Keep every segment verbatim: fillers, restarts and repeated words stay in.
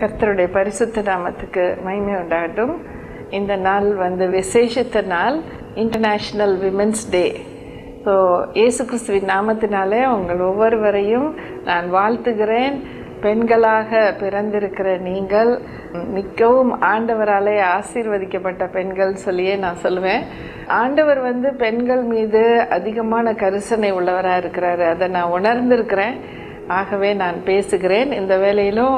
கர்த்தருடைய பரிசுத்த நாமத்துக்கு மகிமை உண்டாகட்டும். இந்த நாள் வந்து விசேஷித்த நாள், இன்டர்நேஷ்னல் விமென்ஸ் டே. ஸோ இயேசு கிறிஸ்துவின் நாமத்தினாலே உங்கள் ஒவ்வொருவரையும் நான் வாழ்த்துகிறேன். பெண்களாக பிறந்திருக்கிற நீங்கள் மிகவும் ஆண்டவராலே ஆசீர்வதிக்கப்பட்ட பெண்கள் சொல்லியே நான் சொல்லுவேன். ஆண்டவர் வந்து பெண்கள் மீது அதிகமான கரிசனை உள்ளவராக இருக்கிறாரு, அதை நான் உணர்ந்திருக்கிறேன். ஆகவே நான் பேசுகிறேன். இந்த வேளையிலும்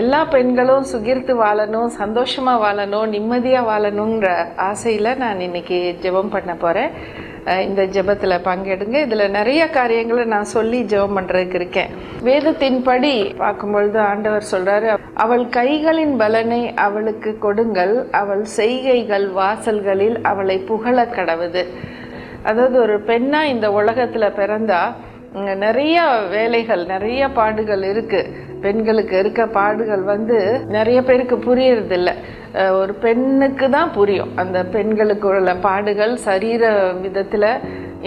எல்லா பெண்களும் சுகிர்த்து வாழணும், சந்தோஷமாக வாழணும், நிம்மதியாக வாழணுங்கிற ஆசையில் நான் இன்றைக்கி ஜெபம் பண்ண போகிறேன். இந்த ஜெபத்தில் பங்கெடுங்க. இதில் நிறைய காரியங்களை நான் சொல்லி ஜெபம் பண்ணுறதுக்கு இருக்கேன். வேதத்தின்படி பார்க்கும்பொழுது ஆண்டவர் சொல்கிறாரு, அவள் கைகளின் பலனை அவளுக்கு கொடுங்கள், அவள் செய்கைகள் வாசல்களில் அவளை புகழ கடவுது. அதாவது ஒரு பெண்ணாக இந்த உலகத்தில் பிறந்தா நிறைய வேலைகள், நிறைய பாடுகள் இருக்குது. பெண்களுக்கு இருக்க பாடுகள் வந்து நிறைய பேருக்கு புரியறதில்ல. ஒரு பெண்ணுக்கு தான் புரியும் அந்த பெண்களுக்கு உள்ள பாடுகள். சரீர விதத்தில்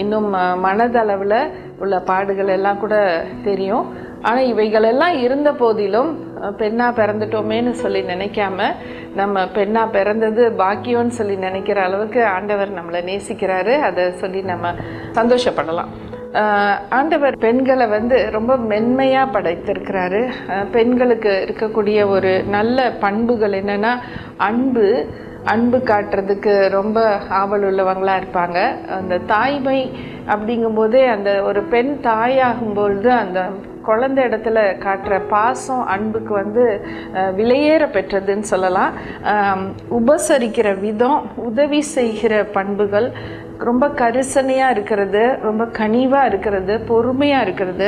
இன்னும் மனதளவில் உள்ள பாடுகள் எல்லாம் கூட தெரியும். ஆனால் இவைகளெல்லாம் இருந்த போதிலும் பெண்ணாக பிறந்துட்டோமேன்னு சொல்லி நினைக்காம, நம்ம பெண்ணாக பிறந்தது பாக்கியம்னு சொல்லி நினைக்கிற அளவுக்கு ஆண்டவர் நம்மளை நேசிக்கிறாரு. அதை சொல்லி நம்ம சந்தோஷப்படலாம். ஆண்டவர் பெண்களை வந்து ரொம்ப மென்மையாக படைத்திருக்கிறாரு. பெண்களுக்கு இருக்கக்கூடிய ஒரு நல்ல பண்புகள் என்னென்னா, அன்பு அன்பு காட்டுறதுக்கு ரொம்ப ஆவல் உள்ளவங்களாக இருப்பாங்க. அந்த தாய்மை அப்படிங்கும்போதே, அந்த ஒரு பெண் தாயாகும்பொழுது அந்த குழந்தை இடத்துல காட்டுற பாசம் அன்புக்கு வந்து விலையேற பெற்றதுன்னு சொல்லலாம். உபசரிக்கிற விதம், உதவி செய்கிற பண்புகள், ரொம்ப கரிசனையாக இருக்கிறது, ரொம்ப கனிவாக இருக்கிறது, பொறுமையாக இருக்கிறது,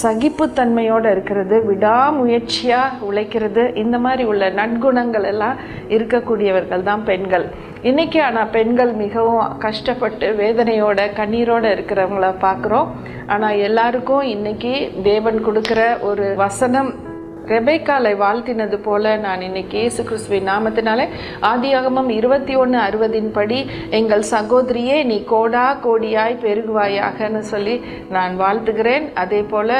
சகிப்புத்தன்மையோடு இருக்கிறது, விடாமுயற்சியாக உழைக்கிறது, இந்த மாதிரி உள்ள நற்குணங்கள் எல்லாம் இருக்கக்கூடியவர்கள் தான் பெண்கள். இன்றைக்கி ஆனால் பெண்கள் மிகவும் கஷ்டப்பட்டு வேதனையோட கண்ணீரோடு இருக்கிறவங்கள பார்க்குறோம். ஆனால் எல்லாருக்கும் இன்றைக்கி தேவன் கொடுக்குற ஒரு வசனம், ரெபேக்காலை வாழ்த்தினது போல நான் இன்னைக்கு இயேசு கிறிஸ்துவின் நாமத்தினாலே ஆதியாகமம் இருபத்தி ஒன்று அறுபதின் படி எங்கள் சகோதரியே நீ கோடா கோடியாய் பெருகுவாயாகன்னு சொல்லி நான் வாழ்த்துகிறேன். அதே போல்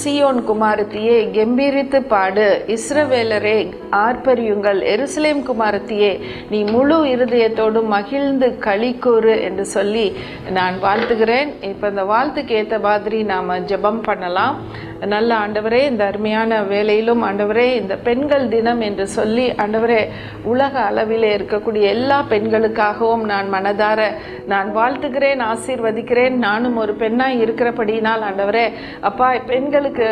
சீயோன் குமாரத்தியே கம்பீரித்து பாடு, இஸ்ரவேலரே ஆர்ப்பரியுங்கள், எருசலேம் குமாரத்தியே நீ முழு இருதயத்தோடும் மகிழ்ந்து களிக்கூறு என்று சொல்லி நான் வாழ்த்துகிறேன். இப்போ இந்த வாழ்த்துக்கு ஏற்ற மாதிரி நாம் ஜெபம் பண்ணலாம். நல்ல ஆண்டவரே, இந்த அருமையான வேலையிலும் ஆண்டவரே, இந்த பெண்கள் தினம் என்று சொல்லி ஆண்டவரே உலக அளவிலே இருக்கக்கூடிய எல்லா பெண்களுக்காகவும் நான் மனதார நான் வாழ்த்துகிறேன், ஆசீர்வதிக்கிறேன். நானும் ஒரு பெண்ணாக இருக்கிறபடியினால் ஆண்டவரே அப்பா, பெண்களுக்கு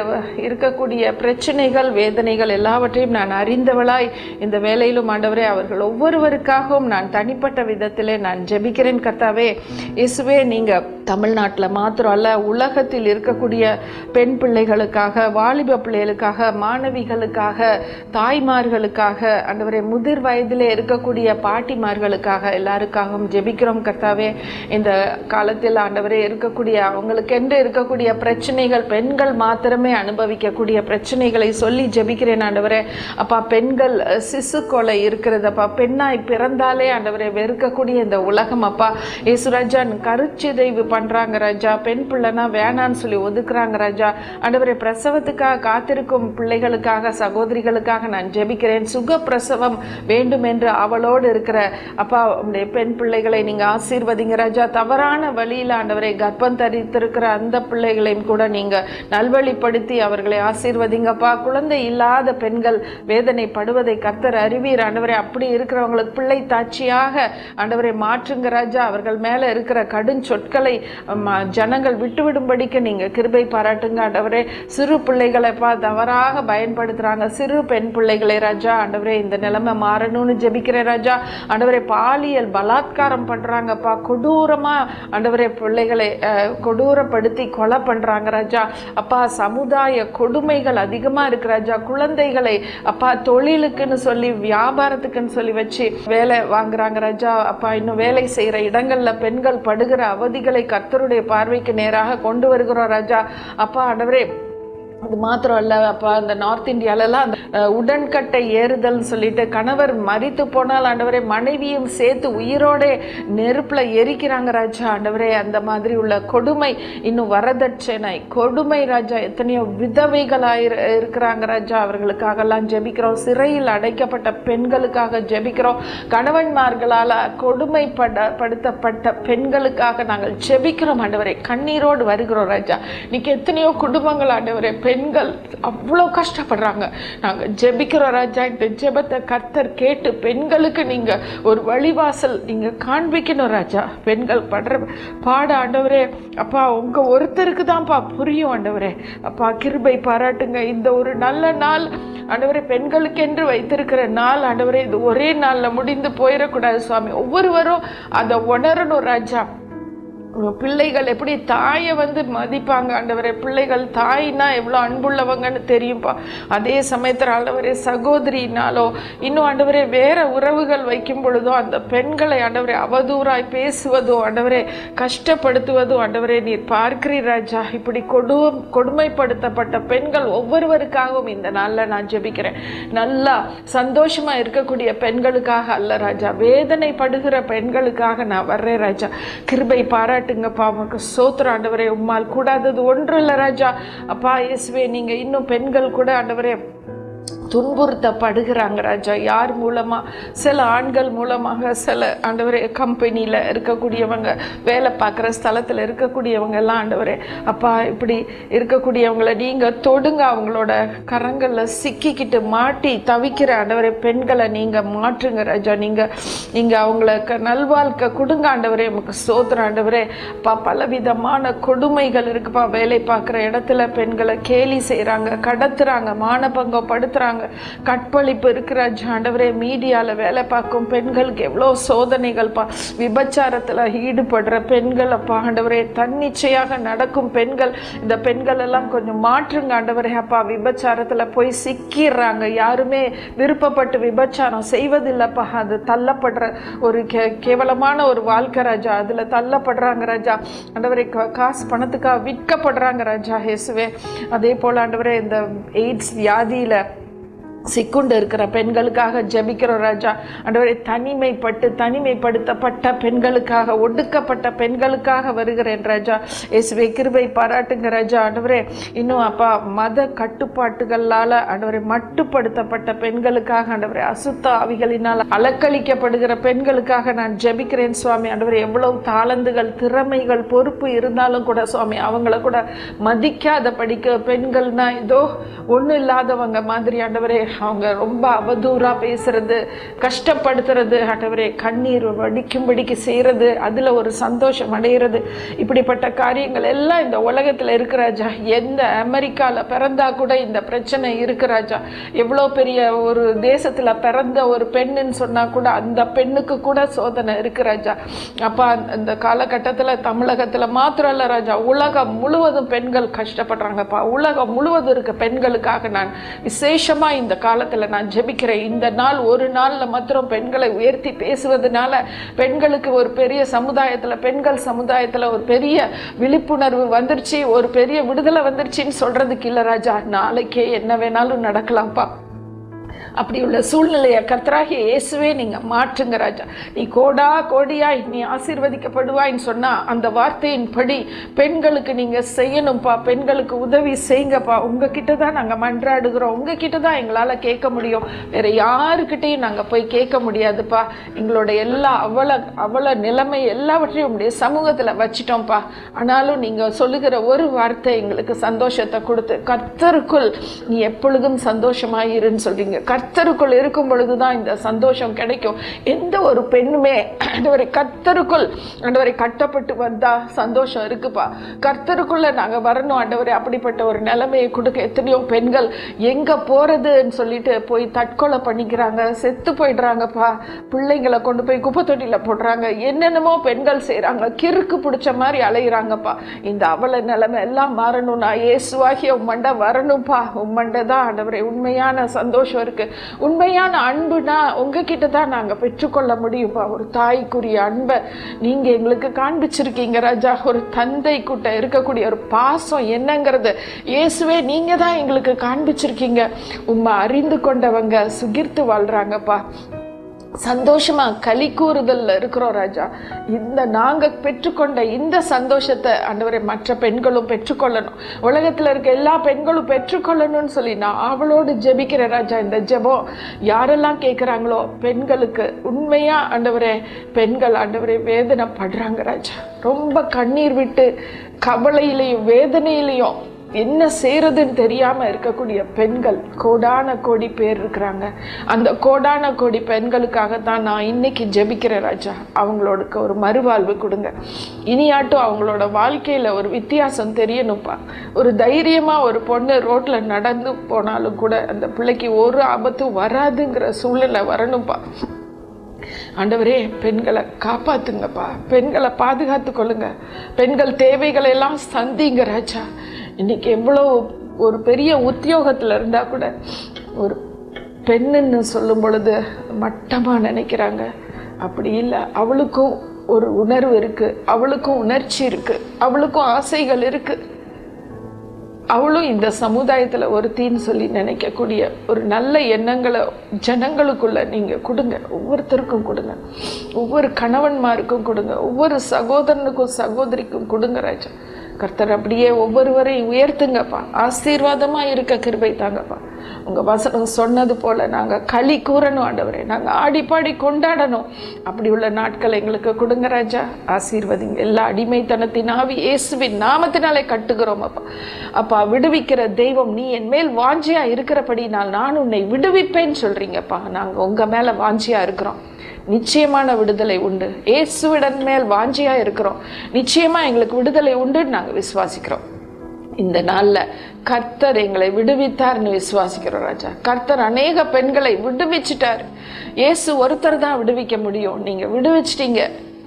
இருக்கக்கூடிய பிரச்சனைகள், வேதனைகள் எல்லாவற்றையும் நான் அறிந்தவளாய் இந்த வேலையிலும் ஆண்டவரே அவர்கள் ஒவ்வொருவருக்காகவும் நான் தனிப்பட்ட விதத்திலே நான் ஜெபிக்கிறேன். கர்த்தாவே இயேசுவே, நீங்கள் தமிழ்நாட்டில் மாத்திரம் அல்ல, உலகத்தில் இருக்கக்கூடிய பெண் பிள்ளைகள் ளுக்காக, வாலிப பிள்ளைகளுக்காக, மாணவிகளுக்காக, தாய்மார்களுக்காக, ஆண்டவரே முதிர் வயதில் இருக்கக்கூடிய பாட்டிமார்களுக்காக எல்லாருக்காகவும் ஜெபிக்கிறோம். கர்த்தாவே இந்த காலத்தில் ஆண்டவரே இருக்கக்கூடிய அவங்களுக்கென்று இருக்கக்கூடிய பிரச்சனைகள், பெண்கள் மாத்திரமே அனுபவிக்கக்கூடிய பிரச்சனைகளை சொல்லி ஜெபிக்கிறேன். ஆண்டவரே அப்பா, பெண்கள் சிசு கொலை இருக்கிறது அப்பா, பெண்ணாய் பிறந்தாலே ஆண்டவரே வெறுக்கக்கூடிய இந்த உலகம் அப்பா, இயேசுராஜா கருச்சிதைவு பண்ணுறாங்க ராஜா, பெண் பிள்ளைனா வேணான்னு சொல்லி ஒதுக்குறாங்க ராஜா. ஆண்டவரே பிரசவத்துக்காக காத்திருக்கும் பிள்ளைகளுக்காக, சகோதரிகளுக்காக நான் ஜெபிக்கிறேன். சுக பிரசவம் வேண்டும் என்று அவளோடு இருக்கிற அப்பா பெண் பிள்ளைகளை நீங்கள் ஆசீர்வதிங்க ராஜா. தவறான வழியில் ஆண்டவரை கர்ப்பம் தரித்திருக்கிற அந்த பிள்ளைகளையும் கூட நீங்கள் நல்வழிப்படுத்தி அவர்களை ஆசீர்வதிங்கப்பா. குழந்தை இல்லாத பெண்கள் வேதனைப்படுவதை கர்த்தர் அறிவீர் ஆண்டவரை. அப்படி இருக்கிறவங்களுக்கு பிள்ளை தாட்சியாக ஆண்டவரை மாற்றுங்க ராஜா. அவர்கள் மேலே இருக்கிற கடும் சொற்களை ஜனங்கள் விட்டுவிடும்படிக்கு நீங்கள் கிருபை பாராட்டுங்க ஆண்டவரே. சிறு பிள்ளைகளை பா தவறாக பயன்படுத்துகிறாங்க, சிறு பெண் பிள்ளைகளை ராஜா ஆண்டவரே இந்த நிலைமை மாறணும்னு ஜெபிக்கிற ராஜா. ஆண்டவரே பாலியல் பலாத்காரம் பண்ணுறாங்கப்பா, கொடூரமாக ஆண்டவரே பிள்ளைகளை கொடூரப்படுத்தி கொலை பண்ணுறாங்க ராஜா. அப்பா சமுதாய கொடுமைகள் அதிகமாக இருக்கு ராஜா. குழந்தைகளை அப்பா தொழிலுக்குன்னு சொல்லி, வியாபாரத்துக்குன்னு சொல்லி வச்சு வேலை வாங்குறாங்க ராஜா. அப்பா இன்னும் வேலை செய்கிற இடங்களில் பெண்கள் படுகிற அவதிகளை கர்த்தருடைய பார்வைக்கு நேராக கொண்டு வருகிறோம் ராஜா. அப்பா ஆண்டவரே அது மாத்திரம் இல்லை, அப்போ அந்த நார்த் இந்தியாவிலலாம் அந்த உடன்கட்டை ஏறுதல் சொல்லிட்டு கணவர் மறித்து போனால் ஆண்டவரே மனைவியும் சேர்த்து உயிரோட நெருப்பில் எரிக்கிறாங்க ராஜா. ஆண்டவரே அந்த மாதிரி உள்ள கொடுமை, இன்னும் வரதட்சணை கொடுமை ராஜா, எத்தனையோ விதவைகளாக இருக்கிறாங்க ராஜா, அவர்களுக்காகலாம் ஜெபிக்கிறோம். சிறையில் அடைக்கப்பட்ட பெண்களுக்காக ஜெபிக்கிறோம். கணவன்மார்களால் கொடுமைப்பட படுத்தப்பட்ட பெண்களுக்காக நாங்கள் ஜெபிக்கிறோம். ஆண்டவரே கண்ணீரோடு வருகிறோம் ராஜா. இன்னைக்கு எத்தனையோ குடும்பங்கள் ஆண்டவரே பெண்கள் அவ்வளோ கஷ்டப்படுறாங்க. நாங்கள் ஜெபிக்கிறோம் ராஜா. இந்த ஜெபத்தை கர்த்தர் கேட்டு பெண்களுக்கு நீங்கள் ஒரு வழிவாசல் நீங்கள் காண்பிக்கணும் ராஜா. பெண்கள் படுற பாட ஆண்டவரே அப்பா உங்கள் ஒருத்தருக்கு தான்ப்பா புரியும் ஆண்டவரே. அப்பா கிருபை பாராட்டுங்க. இந்த ஒரு நல்ல நாள் ஆண்டவரே, பெண்களுக்கென்று வைத்திருக்கிற நாள் ஆண்டவரே, இது ஒரே நாளில் முடிந்து போயிடக்கூடாது சுவாமி. ஒவ்வொருவரும் அதை உணரணும் ராஜா. பிள்ளைகள் எப்படி தாயை வந்து மதிப்பாங்க ஆண்டவரே, பிள்ளைகள் தாய்னா எவ்வளோ அன்புள்ளவங்கன்னு தெரியும்ப்பா. அதே சமயத்தில் ஆண்டவரே சகோதரினாலோ இன்னும் ஆண்டவரே வேற உறவுகள் வைக்கும் பொழுதோ அந்த பெண்களை ஆண்டவரே அவதூறாய் பேசுவதோ ஆண்டவரே கஷ்டப்படுத்துவதோ ஆண்டவரே நீர் பார்க்கிறீர் ராஜா. இப்படி கொடு கொடுமைப்படுத்தப்பட்ட பெண்கள் ஒவ்வொருவருக்காகவும் இந்த நாளில் நான் ஜெபிக்கிறேன். நல்லா சந்தோஷமாக இருக்கக்கூடிய பெண்களுக்காக அல்ல ராஜா, வேதனை படுகிற பெண்களுக்காக நான் வர்றேன் ராஜா. கிருபை பாராட்டு ங்கப்பா உமக்கு சோத்திரம் ஆண்டவரே. உம்மால் கூடாதது ஒன்றும் இல்லை ராஜா. அப்பா இயேசுவே நீங்க இன்னும் பெண்கள் கூட ஆண்டவரே துன்புறுத்தப்படுகிறாங்க ராஜா. யார் மூலமாக? சில ஆண்கள் மூலமாக, சில ஆண்டவரே கம்பெனியில் இருக்கக்கூடியவங்க, வேலை பார்க்குற ஸ்தலத்தில் இருக்கக்கூடியவங்கெல்லாம் ஆண்டவரே அப்பா இப்படி இருக்கக்கூடியவங்கள நீங்கள் தொடுங்க. அவங்களோட கரங்களில் சிக்கிக்கிட்டு மாட்டி தவிக்கிற ஆண்டவரே பெண்களை நீங்கள் மாற்றுங்க ராஜா. நீங்கள் நீங்கள் அவங்களுக்கு நல்வாழ்க்கை கொடுங்க ஆண்டவரே. நமக்கு சோதர ஆண்டவரே அப்பா பலவிதமான கொடுமைகள் இருக்குப்பா. வேலை பார்க்குற இடத்துல பெண்களை கேலி செய்கிறாங்க, கடத்துகிறாங்க, மானபங்கப்படுத்துகிறாங்க, கற்பழிப்பு இருக்கிற ஆண்டவரே. மீடியால வேலை பார்க்கும் பெண்களுக்கு எவ்வளோ சோதனைகள், விபச்சாரத்தில் ஈடுபடுற பெண்கள் அப்பா ஆண்டவரே, தன்னிச்சையாக நடக்கும் பெண்கள், இந்த பெண்கள் எல்லாம் கொஞ்சம் மாற்றுங்க ஆண்டவரே. அப்பா விபச்சாரத்தில் போய் சிக்கிறாங்க, யாருமே விருப்பப்பட்டு விபச்சாரம் செய்வதில்லப்பா. அது தள்ளப்படுற ஒரு கே கேவலமான ஒரு வாழ்க்கை ராஜா. அதில் தள்ளப்படுறாங்க ராஜா ஆண்டவரே. காசு பணத்துக்காக விற்கப்படுறாங்க ராஜா இயேசுவே. அதே போல் ஆண்டவரே இந்த எய்ட்ஸ் வியாதியில் சிக்குண்டு இருக்கிற பெண்களுக்காக ஜெபிக்கிறோம் ராஜா. ஆண்டவரே தனிமைப்பட்டு தனிமைப்படுத்தப்பட்ட பெண்களுக்காக, ஒடுக்கப்பட்ட பெண்களுக்காக வருகிறேன் ராஜா. இயேசுவே கிருபை பாராட்டுங்க ராஜா. ஆண்டவரே இன்னும் அப்பா மத கட்டுப்பாட்டுகளால் ஆண்டவரை மட்டுப்படுத்தப்பட்ட பெண்களுக்காக, ஆண்டவரே அசுத்த ஆவிகளினால் அலக்களிக்கப்படுகிற பெண்களுக்காக நான் ஜெபிக்கிறேன் சுவாமி. ஆண்டவரே எவ்வளவு தாளந்துகள், திறமைகள், பொறுப்பு இருந்தாலும் கூட சுவாமி அவங்கள கூட மதிக்காத படிக்க பெண்கள்னா ஏதோ ஒன்றும் இல்லாதவங்க மாதிரி ஆண்டவரே, அவங்க ரொம்ப அவதூறாக பேசுறது, கஷ்டப்படுத்துறது ஆண்டவரே, கண்ணீர் வடிக்கும்படிக்கு செய்கிறது, அதில் ஒரு சந்தோஷம் அடைகிறது, இப்படிப்பட்ட காரியங்கள் எல்லாம் இந்த உலகத்தில் இருக்கு ராஜா. எந்த அமெரிக்காவில் பிறந்தா கூட இந்த பிரச்சனை இருக்கு ராஜா. எவ்வளோ பெரிய ஒரு தேசத்தில் பிறந்த ஒரு பெண்ணுன்னு சொன்னால் கூட அந்த பெண்ணுக்கு கூட சோதனை இருக்கு ராஜா. அப்போ இந்த காலகட்டத்தில் தமிழகத்தில் மாத்திரம் இல்லை ராஜா, உலகம் முழுவதும் பெண்கள் கஷ்டப்படுறாங்கப்பா. உலகம் முழுவதும் இருக்க பெண்களுக்காக நான் விசேஷமாக இந்த காலத்தில் நான் ஜெபிக்கிறேன். இந்த நாள் ஒரு நாளில் மாத்திரம் பெண்களை உயர்த்தி பேசுவதனால பெண்களுக்கு ஒரு பெரிய சமுதாயத்தில், பெண்கள் சமுதாயத்தில் ஒரு பெரிய விழிப்புணர்வு வந்துருச்சு, ஒரு பெரிய விடுதலை வந்துருச்சுன்னு சொல்கிறதுக்கு இல்லை ராஜா. நாளைக்கே என்ன வேணாலும் நடக்கலாம்ப்பா. அப்படி உள்ள சூழ்நிலையை கர்த்தராகிய இயேசுவே நீங்கள் மாற்றுங்க ராஜா. நீ கோடா கோடியாய் நீ ஆசீர்வதிக்கப்படுவாயின்னு சொன்னால் அந்த வார்த்தையின் படி பெண்களுக்கு நீங்கள் செய்யணும்ப்பா. பெண்களுக்கு உதவி செய்யுங்கப்பா. உங்ககிட்ட தான் நாங்கள் மன்றாடுகிறோம், உங்ககிட்ட தான் எங்களால் கேட்க முடியும், வேறு யாருக்கிட்டையும் நாங்கள் போய் கேட்க முடியாதுப்பா. எங்களோட எல்லா அவல அவல நிலைமை எல்லாவற்றையும் உங்களுடைய சமூகத்தில் வச்சிட்டோம்ப்பா. ஆனாலும் நீங்கள் சொல்லுகிற ஒரு வார்த்தை எங்களுக்கு சந்தோஷத்தை கொடுத்து, கர்த்தருக்குள் நீ எப்பொழுதும் சந்தோஷமாக இருன்னு சொல்கிறீங்க. கர்த்தருக்குள் இருக்கும் பொழுதுதான் இந்த சந்தோஷம் கிடைக்கும். எந்த ஒரு பெண்ணுமே ஆண்டவரை கர்த்தருக்குள் ஆண்டவரை கட்டப்பட்டு வந்தா சந்தோஷம் இருக்குப்பா. கர்த்தருக்குள்ள நாங்கள் வரணும் ஆண்டவரை. அப்படிப்பட்ட ஒரு நிலைமையை கொடுக்க எத்தனையோ பெண்கள் எங்கே போகிறதுன்னு சொல்லிட்டு போய் தற்கொலை பண்ணிக்கிறாங்க, செத்து போயிடுறாங்கப்பா. பிள்ளைங்களை கொண்டு போய் குப்பை தொட்டியில் போடுறாங்க, என்னென்னமோ பெண்கள் செய்கிறாங்க, கிறுக்கு பிடிச்ச மாதிரி அலைகிறாங்கப்பா. இந்த அவல நிலைமை எல்லாம் மாறணும். நான் இயேசுவாகிய உம்மண்ட வரணும்ப்பா. உம்மண்ட தான் ஆண்டவரை உண்மையான சந்தோஷம் இருக்கு. உண்மையான அன்புனா உங்ககிட்ட தான் நாங்க பெற்றுக்கொள்ள முடியுமா? ஒரு தாய்க்குரிய அன்பை நீங்க எங்களுக்கு காண்பிச்சிருக்கீங்க ராஜா. ஒரு தந்தை கிட்ட இருக்கக்கூடிய ஒரு பாசம் என்னங்கிறது இயேசுவே நீங்க தான் எங்களுக்கு காண்பிச்சிருக்கீங்க. உம்மை அறிந்து கொண்டவங்க சுகிர்த்து வாழ்றாங்கப்பா. சந்தோஷமா களி கூறுதல்ல இருக்கிறோம் ராஜா. இந்த நாங்கள் பெற்றுக்கொண்ட இந்த சந்தோஷத்தை ஆண்டவரே மற்ற பெண்களும் பெற்றுக்கொள்ளணும், உலகத்தில் இருக்க எல்லா பெண்களும் பெற்றுக்கொள்ளணும்னு சொல்லி நான் அவளோடு ஜெபிக்கிற ராஜா. இந்த ஜெபம் யாரெல்லாம் கேட்குறாங்களோ பெண்களுக்கு உண்மையாக ஆண்டவரே, பெண்கள் ஆண்டவரே வேதனைப்படுறாங்க ராஜா. ரொம்ப கண்ணீர் விட்டு கவலையிலையும் வேதனையிலையும் என்ன செய்யறதுன்னு தெரியாமல் இருக்கக்கூடிய பெண்கள் கோடான கோடி பேர் இருக்கிறாங்க. அந்த கோடான கோடி பெண்களுக்காக தான் நான் இன்னைக்கு ஜெபிக்கிறேன் ராஜா. அவங்களோடுக்கு ஒரு மறுவாழ்வு கொடுங்க. இனியாட்டும் அவங்களோட வாழ்க்கையில் ஒரு வித்தியாசம் தெரியணும்ப்பா. ஒரு தைரியமாக ஒரு பொண்ணு ரோட்டில் நடந்து போனாலும் கூட அந்த பிள்ளைக்கு ஒரு ஆபத்தும் வராதுங்கிற சூழ்நிலை வரணும்ப்பா. ஆண்டவரே பெண்களை காப்பாற்றுங்கப்பா, பெண்களை பாதுகாத்து கொள்ளுங்க, பெண்கள் தேவைகளெல்லாம் சந்திங்க ராஜா. இன்றைக்கி எவ்வளோ ஒரு பெரிய உத்தியோகத்தில் இருந்தால் கூட ஒரு பெண்ணுன்னு சொல்லும் பொழுது மட்டமாக நினைக்கிறாங்க. அப்படி இல்லை, அவளுக்கும் ஒரு உணர்வு இருக்குது, அவளுக்கும் உணர்ச்சி இருக்குது, அவளுக்கும் ஆசைகள் இருக்குது. அவளும் இந்த சமுதாயத்தில் ஒருத்தின்னு சொல்லி நினைக்கக்கூடிய ஒரு நல்ல எண்ணங்களை ஜனங்களுக்குள்ளே நீங்கள் கொடுங்க. ஒவ்வொருத்தருக்கும் கொடுங்க, ஒவ்வொரு கணவன்மாருக்கும் கொடுங்க, ஒவ்வொரு சகோதரனுக்கும் சகோதரிக்கும் கொடுங்க ராஜா. கர்த்தர் அப்படியே ஒவ்வொருவரையும் உயர்த்துங்கப்பா, ஆசீர்வாதமாக இருக்க கிருபை தாங்கப்பா. உங்கள் வசனம் சொன்னது போல் நாங்கள் களி கூறணும் ஆண்டவரே, நாங்கள் ஆடி பாடி கொண்டாடணும். அப்படி உள்ள நாட்கள் எங்களுக்கு கொடுங்க ராஜா, ஆசீர்வதிங்க. எல்லா அடிமைத்தனத்தின் ஆவி இயேசுவின் நாமத்தினாலே கட்டுகிறோம் அப்பா. அப்பா விடுவிக்கிற தெய்வம், நீ என் மேல் வாஞ்சியாக இருக்கிறபடி நான் நான் உன்னை விடுவிப்பேன்னு சொல்கிறீங்கப்பா. நாங்கள் உங்கள் மேலே வாஞ்சியாக இருக்கிறோம், நிச்சயமான விடுதலை உண்டு. இயேசுவின் மேல் வாஞ்சியாக இருக்கிறோம், நிச்சயமாக எங்களுக்கு விடுதலை உண்டுன்னு நாங்கள் விசுவாசிக்கிறோம். இந்த நாளில் கர்த்தர் எங்களை விடுவித்தார்னு விசுவாசிக்கிறோம் ராஜா. கர்த்தர் அநேக பெண்களை விடுவிச்சிட்டார். இயேசு ஒருத்தர் தான் விடுவிக்க முடியும். நீங்கள் விடுவிச்சிட்டீங்க,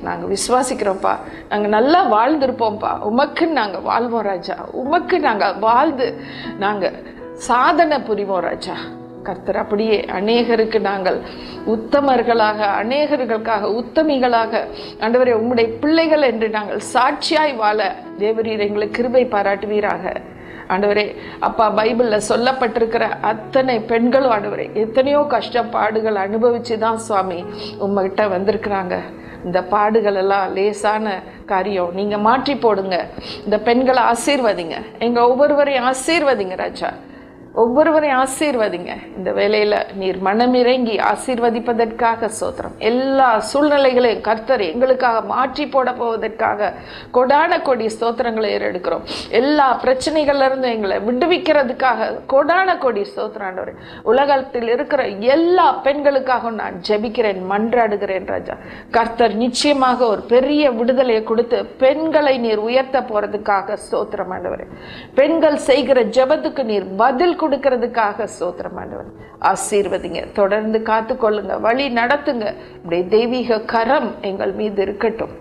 நாங்கள் விசுவாசிக்கிறோம்ப்பா. நாங்கள் நல்லா வாழ்ந்துருப்போம்ப்பா. உமக்குன்னு நாங்கள் வாழ்வோம் ராஜா. உமக்கு நாங்கள் வாழ்ந்து நாங்கள் சாதனை புரிவோம் ராஜா. கர்த்தர் அப்படியே அநேகருக்கு நாங்கள் உத்தமர்களாக, அநேகர்களுக்காக உத்தமிகளாக ஆண்டவரே உம்முடைய பிள்ளைகள் என்று நாங்கள் சாட்சியாய் வாழ தேவரீர் எங்களுக்கு கிருபை பாராட்டுவீராக ஆண்டவரே. அப்பா பைபிளில் சொல்லப்பட்டிருக்கிற அத்தனை பெண்களும் ஆண்டவரே எத்தனையோ கஷ்டப்பாடுகள் அனுபவிச்சு தான் சுவாமி உங்ககிட்ட வந்திருக்கிறாங்க. இந்த பாடுகளெல்லாம் லேசான காரியம், நீங்கள் மாற்றி போடுங்க. இந்த பெண்களை ஆசீர்வதிங்க, எங்கள் ஒவ்வொருவரையும் ஆசீர்வதிங்க ராஜா. ஒவ்வொருவரையும் ஆசீர்வதிங்க. இந்த வேலையில் நீர் மனமிறங்கி ஆசீர்வதிப்பதற்காக சோத்திரம். எல்லா சூழ்நிலைகளையும் கர்த்தர் எங்களுக்காக மாற்றி போட போவதற்காக கொடான கோடி ஸ்தோத்திரங்களை ஏறெடுக்கிறோம். எல்லா பிரச்சனைகள்லேருந்து எங்களை விடுவிக்கிறதுக்காக கொடான கோடி ஸ்தோத்திராண்டவர். உலகத்தில் இருக்கிற எல்லா பெண்களுக்காகவும் நான் ஜெபிக்கிறேன், மன்றாடுகிறேன் ராஜா. கர்த்தர் நிச்சயமாக ஒரு பெரிய விடுதலையை கொடுத்து பெண்களை நீர் உயர்த்த போகிறதுக்காக ஸ்தோத்திரம் ஆண்டவர். பெண்கள் செய்கிற ஜெபத்துக்கு நீர் பதில் கொடுக்கிறதுக்காக ஸ்தோத்திரம் ஆண்டவர். ஆசீர்வதிங்க, தொடர்ந்து காத்து கொள்ளுங்க, வழி நடத்துங்க. இப்படி தெய்வீக கரம் எங்கள் மீது இருக்கட்டும்.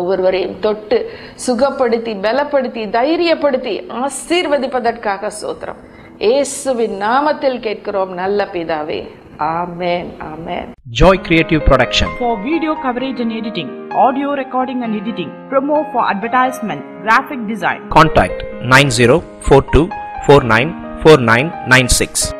ஒவ்வொருவரையும் தொட்டு சுகப்படுத்தி, பலப்படுத்தி, தைரியப்படுத்தி ஆசீர்வதிப்பதற்காக ஸ்தோத்திரம். இயேசுவின் நாமத்தில் கேட்கிறோம் நல்ல பிதாவே, ஆமென், ஆமென். Joy Creative Production. For video coverage and editing, audio recording and editing, promo for advertisement, graphic design, contact nine zero four two four nine four nine nine six.